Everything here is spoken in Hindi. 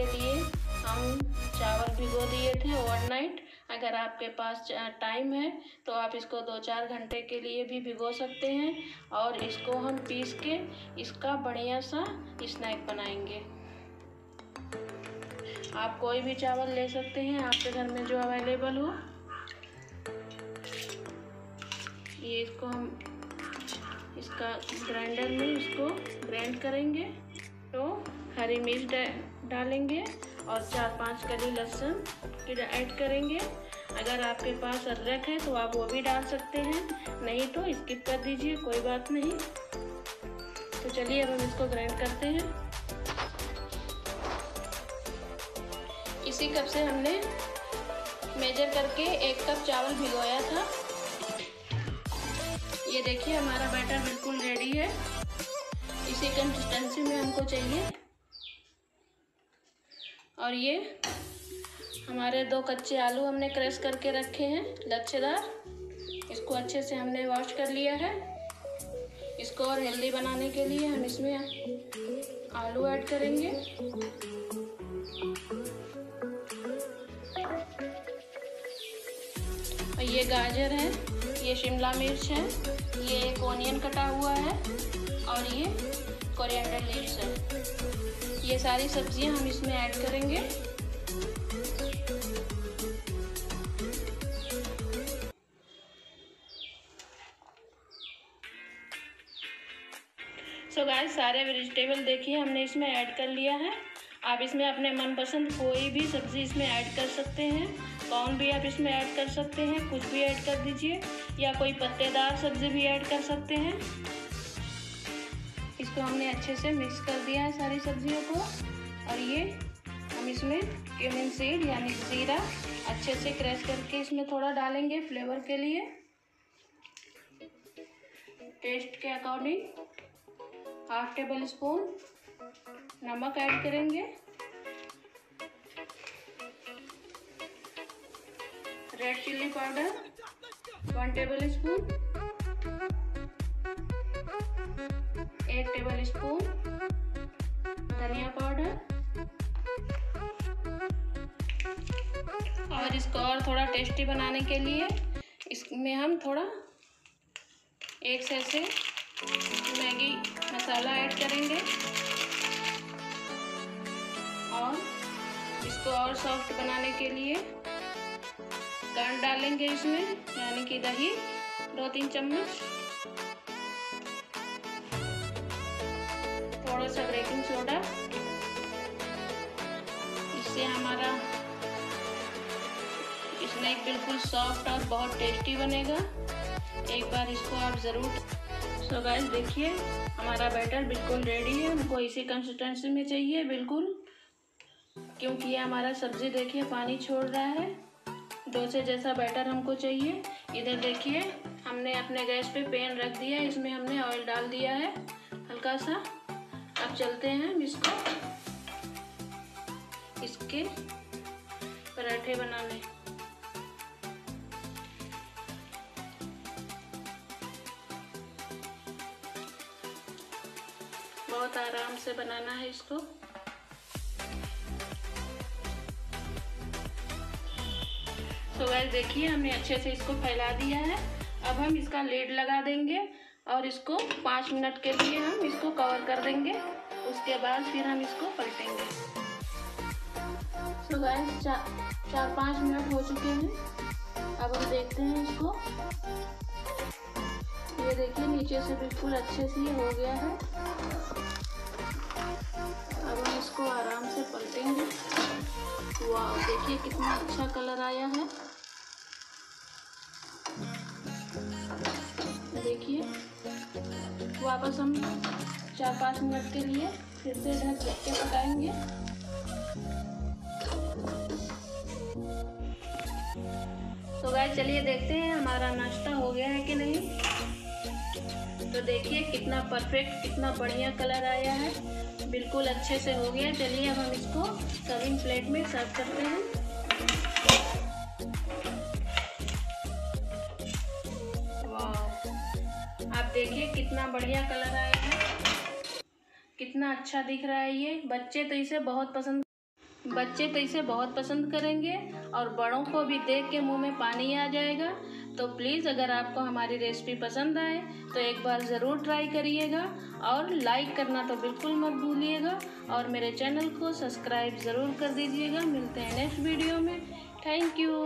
इसके लिए हम चावल भिगो दिए थे ओवरनाइट। अगर आपके पास टाइम है तो आप इसको 2-4 घंटे के लिए भी भिगो सकते हैं। और इसको हम पीस के इसका बढ़िया सा स्नैक बनाएंगे। आप कोई भी चावल ले सकते हैं आपके घर में जो अवेलेबल हो। ये इसको हम इसका ग्राइंडर में इसको ग्राइंड करेंगे। तो हरी मिर्च डालेंगे और 4-5 कली लहसुन की ऐड करेंगे। अगर आपके पास अदरक है तो आप वो भी डाल सकते हैं, नहीं तो स्किप कर दीजिए, कोई बात नहीं। तो चलिए अब हम इसको ग्राइंड करते हैं। इसी कप से हमने मेजर करके 1 कप चावल भिगोया था। ये देखिए हमारा बैटर बिल्कुल रेडी है। इसी कंसिस्टेंसी में हमको चाहिए। और ये हमारे 2 कच्चे आलू हमने क्रश करके रखे हैं लच्छेदार। इसको अच्छे से हमने वॉश कर लिया है। इसको और हेल्दी बनाने के लिए हम इसमें आलू ऐड करेंगे। और ये गाजर है, ये शिमला मिर्च है, ये 1 ऑनियन कटा हुआ है और ये कोरिएंडर लीव्स है। ये सारी सब्जियां हम इसमें ऐड करेंगे। सो गाइस सारे वेजिटेबल देखिए हमने इसमें ऐड कर लिया है। आप इसमें अपने मनपसंद कोई भी सब्ज़ी इसमें ऐड कर सकते हैं। कॉर्न भी आप इसमें ऐड कर सकते हैं, कुछ भी ऐड कर दीजिए, या कोई पत्तेदार सब्ज़ी भी ऐड कर सकते हैं। इसको हमने अच्छे से मिक्स कर दिया है सारी सब्जियों को। और ये हम इसमें क्यूमिन सीड यानी जीरा अच्छे से क्रश करके इसमें थोड़ा डालेंगे फ्लेवर के लिए, टेस्ट के अकॉर्डिंग। 1/2 टेबल स्पून नमक ऐड करेंगे। Red chilli powder 1 tablespoon, 1 tablespoon धनिया पाउडर। और इसको और थोड़ा टेस्टी बनाने के लिए इसमें हम थोड़ा 1 से मैगी मसाला ऐड करेंगे। और इसको और सॉफ्ट बनाने के लिए गांठ डालेंगे इसमें, यानी कि दही 2-3 चम्मच, थोड़ा सा बेकिंग सोडा। इससे हमारा स्नैक बिल्कुल सॉफ्ट और बहुत टेस्टी बनेगा। एक बार इसको आप ज़रूर। सो गाइस देखिए हमारा बैटर बिल्कुल रेडी है। हमको इसी कंसिस्टेंसी में चाहिए बिल्कुल, क्योंकि ये हमारा सब्ज़ी देखिए पानी छोड़ रहा है। डोसे जैसा बैटर हमको चाहिए। इधर देखिए हमने अपने गैस पे पैन रख दिया है, इसमें हमने ऑयल डाल दिया है हल्का सा। अब चलते हैं हम इसको इसके पराठे बनाने। बहुत आराम से बनाना है इसको। सो गाइस देखिए हमने अच्छे से इसको फैला दिया है। अब हम इसका लीड लगा देंगे और इसको 5 मिनट के लिए हम इसको कवर कर देंगे। उसके बाद फिर हम इसको पलटेंगे। सो गाइस 4-5 मिनट हो चुके हैं। अब हम देखते हैं इसको। ये देखिए नीचे से बिल्कुल अच्छे से ये हो गया है। अब हम इसको आराम से पलटेंगे। वाह देखिए कितना अच्छा कलर आया है। देखिए वापस हम 4-5 मिनट के लिए फिर से ढक के पकाएंगे। तो गाइस चलिए देखते हैं हमारा नाश्ता हो गया है कि नहीं। तो देखिए कितना परफेक्ट, कितना बढ़िया कलर आया है, बिल्कुल अच्छे से हो गया। चलिए अब हम इसको सर्विंग प्लेट में सर्व करते हैं। वाह आप देखिए कितना बढ़िया कलर आया है, कितना अच्छा दिख रहा है। ये बच्चे तो इसे बहुत पसंद। बच्चे तो इसे बहुत पसंद करेंगे और बड़ों को भी देख के मुंह में पानी आ जाएगा। तो प्लीज़ अगर आपको हमारी रेसिपी पसंद आए तो एक बार ज़रूर ट्राई करिएगा और लाइक करना तो बिल्कुल मत भूलिएगा और मेरे चैनल को सब्सक्राइब ज़रूर कर दीजिएगा। मिलते हैं नेक्स्ट वीडियो में। Thank you.